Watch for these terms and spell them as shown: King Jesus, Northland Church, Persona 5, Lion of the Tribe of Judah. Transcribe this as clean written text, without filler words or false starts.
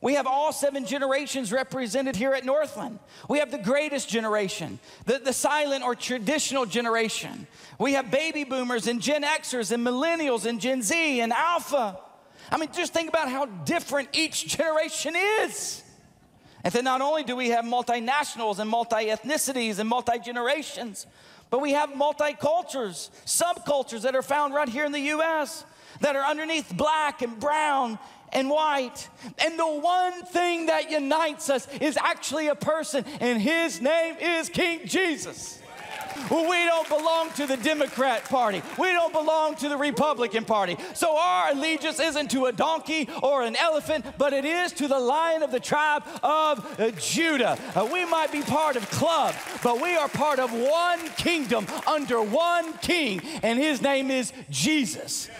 We have all 7 generations represented here at Northland. We have the greatest generation, the silent or traditional generation. We have baby boomers and Gen Xers and millennials and Gen Z and Alpha. I mean, just think about how different each generation is. And then not only do we have multinationals and multi-ethnicities and multi-generations, but we have multi-cultures, subcultures that are found right here in the U.S. that are underneath black and brown and white. And the one thing that unites us is actually a person, and his name is King Jesus. Well, we don't belong to the Democrat Party. We don't belong to the Republican Party. So our allegiance isn't to a donkey or an elephant, but it is to the Lion of the Tribe of Judah. We might be part of clubs, but we are part of one kingdom under one king, and his name is Jesus.